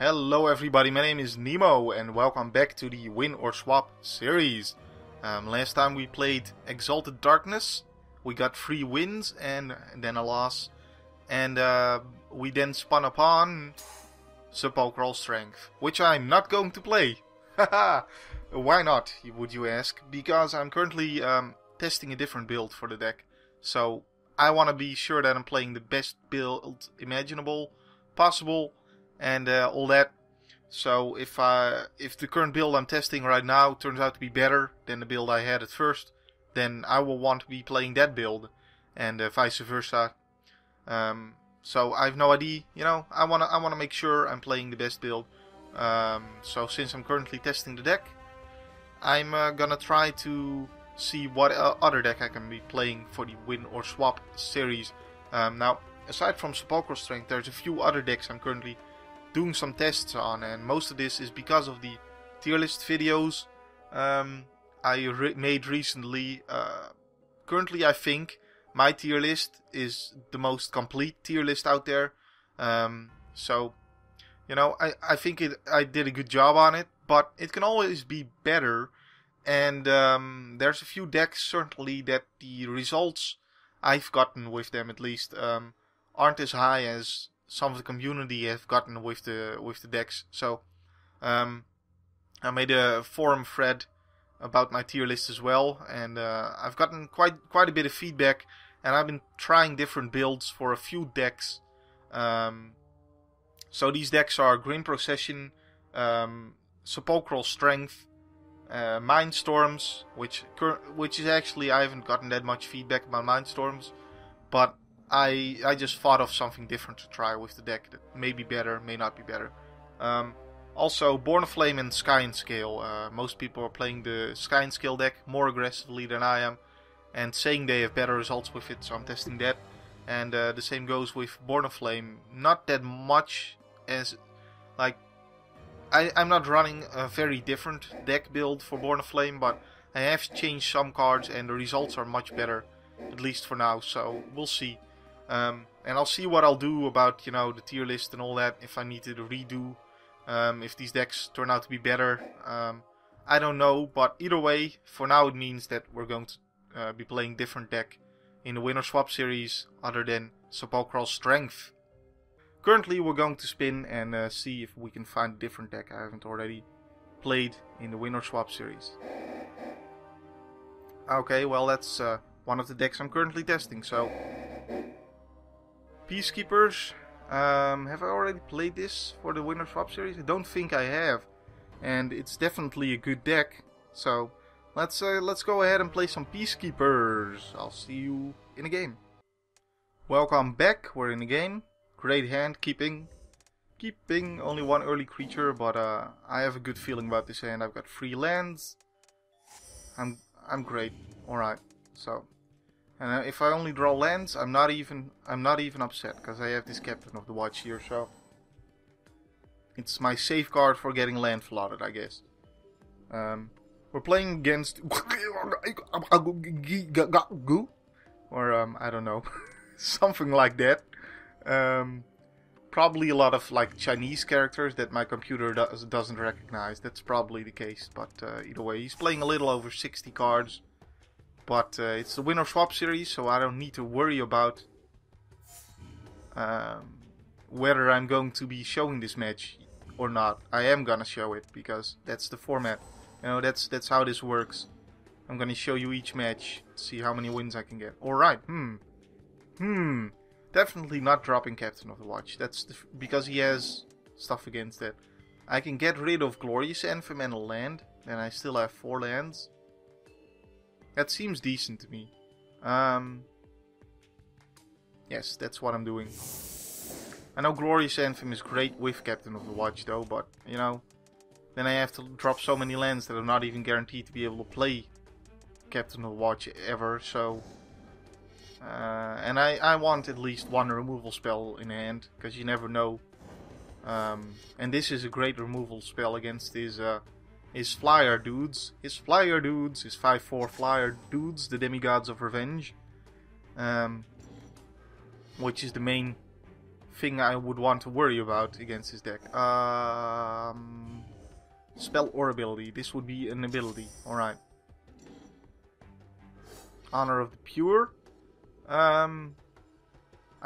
Hello everybody, my name is Nemo and welcome back to the Win or Swap series. Last time we played Exalted Darkness, we got 3 wins and then a loss. And we then spun upon Sepulchral Strength, which I'm not going to play. Haha, why not, would you ask? Because I'm currently testing a different build for the deck. So I want to be sure that I'm playing the best build imaginable, possible, and all that. So if the current build I'm testing right now turns out to be better than the build I had at first, then I will want to be playing that build, and vice versa. So I've no idea, you know, I wanna make sure I'm playing the best build. So since I'm currently testing the deck, I'm gonna try to see what other deck I can be playing for the Win or Swap series. Now, aside from Sepulchral Strength, there's a few other decks I'm currently doing some tests on, and most of this is because of the tier list videos I made recently. Currently, I think my tier list is the most complete tier list out there. So, you know, I think I did a good job on it, but it can always be better. And there's a few decks certainly that the results I've gotten with them, at least, aren't as high as some of the community have gotten with the decks. So I made a forum thread about my tier list as well, and I've gotten quite a bit of feedback, and I've been trying different builds for a few decks. So these decks are Grim Procession, Sepulchral Strength, Mindstorms, which is actually, I haven't gotten that much feedback about Mindstorms, but I just thought of something different to try with the deck that may be better, may not be better. Also, Born of Flame and Sky and Scale. Most people are playing the Sky and Scale deck more aggressively than I am, and saying they have better results with it, so I'm testing that. And the same goes with Born of Flame. Not that much as, like, I'm not running a very different deck build for Born of Flame, but I have changed some cards and the results are much better, at least for now, so we'll see. And I'll see what I'll do about, you know, the tier list and all that, if I need to redo, if these decks turn out to be better. I don't know, but either way, for now it means that we're going to be playing different deck in the Win or Swap series other than Sepulchral Strength. Currently we're going to spin and see if we can find a different deck I haven't already played in the Win or Swap series. Okay, well that's one of the decks I'm currently testing, so... Peacekeepers, have I already played this for the Win or Swap series? I don't think I have, and it's definitely a good deck, so let's go ahead and play some Peacekeepers. I'll see you in a game. Welcome back, we're in the game. Great hand, keeping only one early creature, but I have a good feeling about this hand. I've got 3 lands, I'm great. Alright, so... And if I only draw lands, I'm not even upset, because I have this Captain of the Watch here, so it's my safeguard for getting land flooded, I guess. We're playing against, or I don't know, something like that. Probably a lot of like Chinese characters that my computer doesn't recognize. That's probably the case, but either way, he's playing a little over 60 cards. But it's the Win or Swap series, so I don't need to worry about whether I'm going to be showing this match or not. I am gonna show it, because that's the format. You know, that's how this works. I'm gonna show you each match, see how many wins I can get. Alright, definitely not dropping Captain of the Watch. That's because he has stuff against that. I can get rid of Glorious Anthem and a land, and I still have 4 lands. That seems decent to me. Yes, that's what I'm doing. I know Glorious Anthem is great with Captain of the Watch though, but, you know, then I have to drop so many lands that I'm not even guaranteed to be able to play Captain of the Watch ever, so... and I want at least one removal spell in hand, because you never know. And this is a great removal spell against his flyer dudes, his 5/4 flyer dudes, the demigods of revenge, which is the main thing I would want to worry about against this deck. Spell or ability. This would be an ability. Alright. Honor of the Pure. I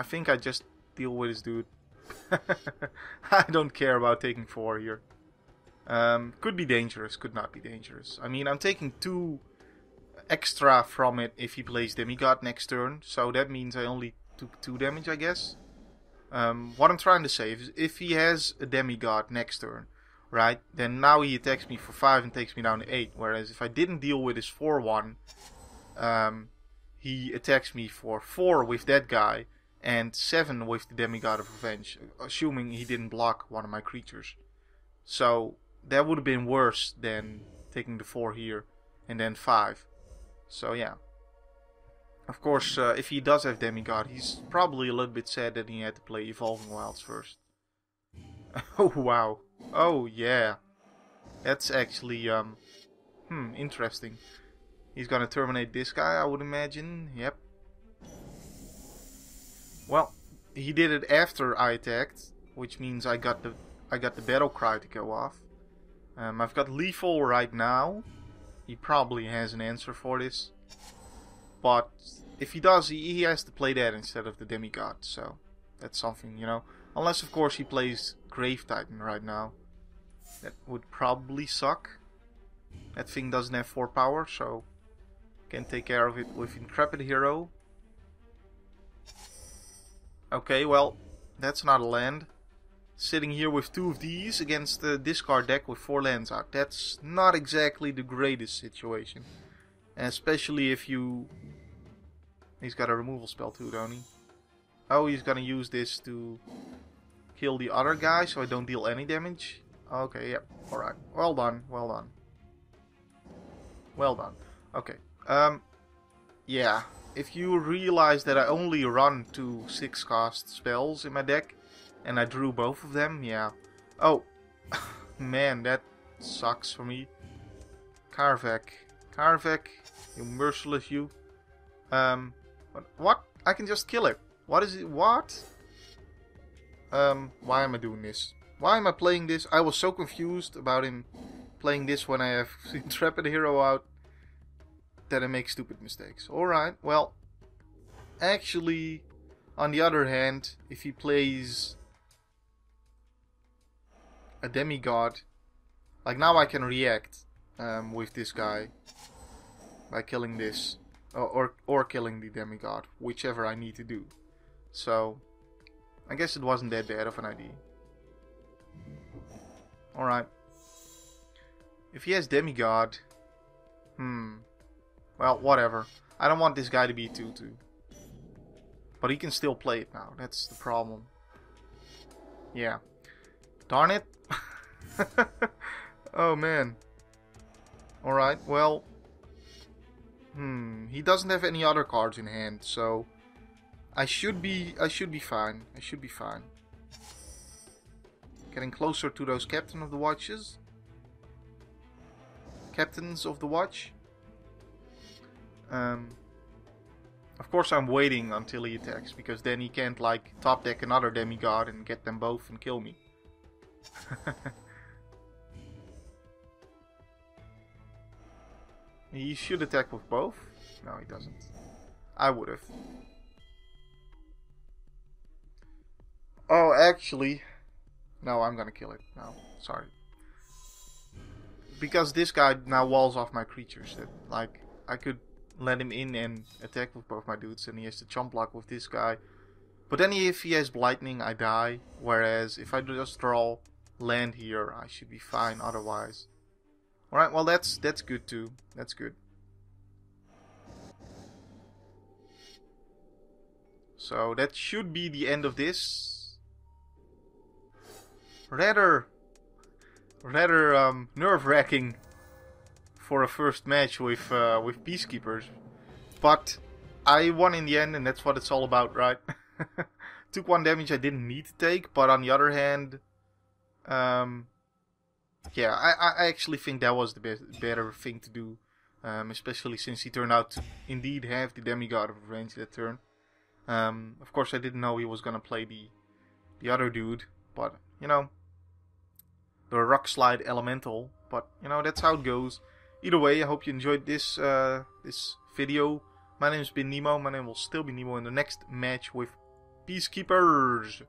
think I just deal with this dude. I don't care about taking 4 here. Could be dangerous, could not be dangerous. I mean, I'm taking 2 extra from it if he plays Demigod next turn, so that means I only took 2 damage, I guess. What I'm trying to say is, if he has a Demigod next turn, right, then now he attacks me for 5 and takes me down to 8, whereas if I didn't deal with his 4-1, he attacks me for 4 with that guy, and 7 with the Demigod of Revenge, assuming he didn't block one of my creatures. So that would have been worse than taking the 4 here and then 5. So yeah. Of course, if he does have Demigod, he's probably a little bit sad that he had to play Evolving Wilds first. Oh wow. Oh yeah. That's actually interesting. He's gonna terminate this guy, I would imagine. Yep. Well, he did it after I attacked, which means I got the battle cry to go off. I've got lethal right now. He probably has an answer for this. But if he does, he has to play that instead of the Demigod. So that's something, you know. Unless, of course, he plays Grave Titan right now. That would probably suck. That thing doesn't have 4 power, so can take care of it with Intrepid Hero. Okay, well, that's not a land. Sitting here with 2 of these against the discard deck with 4 lands out. That's not exactly the greatest situation. And especially if you... He's got a removal spell too, don't he? Oh, he's gonna use this to kill the other guy so I don't deal any damage. Okay, yep, alright. Well done, well done. Well done. Okay, yeah. If you realize that I only run 2 6-cost spells in my deck... And I drew both of them, yeah. Oh, man, that sucks for me. Karvak. Karvak, you merciless you. What? I can just kill it. What is it? What? Why am I doing this? Why am I playing this? I was so confused about him playing this when I have Intrepid Hero out that I make stupid mistakes. Alright, well, actually, on the other hand, if he plays a Demigod, like now I can react with this guy by killing this or killing the Demigod, whichever I need to do. So I guess it wasn't that bad of an idea. Alright, if he has Demigod, well, whatever. I don't want this guy to be 2/2, but he can still play it now. That's the problem. Yeah, darn it. Oh man. Alright, well, he doesn't have any other cards in hand, so I should be fine. I should be fine. Getting closer to those Captains of the Watch. Of course I'm waiting until he attacks, because then he can't, like, top deck another Demigod and get them both and kill me. He should attack with both. No, he doesn't. I would've. Oh, actually... No, I'm gonna kill it. No, sorry. Because this guy now walls off my creatures. That, like, I could... let him in and attack with both my dudes, and he has to chump block with this guy. But then if he has Blightning, I die. Whereas if I just draw land here, I should be fine otherwise. Alright, well that's good too. That's good. So that should be the end of this. Rather nerve-wracking for a first match with Peacekeepers, but I won in the end, and that's what it's all about, right? Took 1 damage I didn't need to take, but on the other hand, yeah, I actually think that was the better thing to do, especially since he turned out to indeed have the Demigod of Revenge that turn. Of course I didn't know he was gonna play the the other dude, but, you know, the rock slide elemental, but, you know, that's how it goes. Either way, I hope you enjoyed this this video. My name's been Nemo. My name will still be Nemo in the next match with Peacekeepers.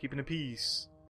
Keeping the peace.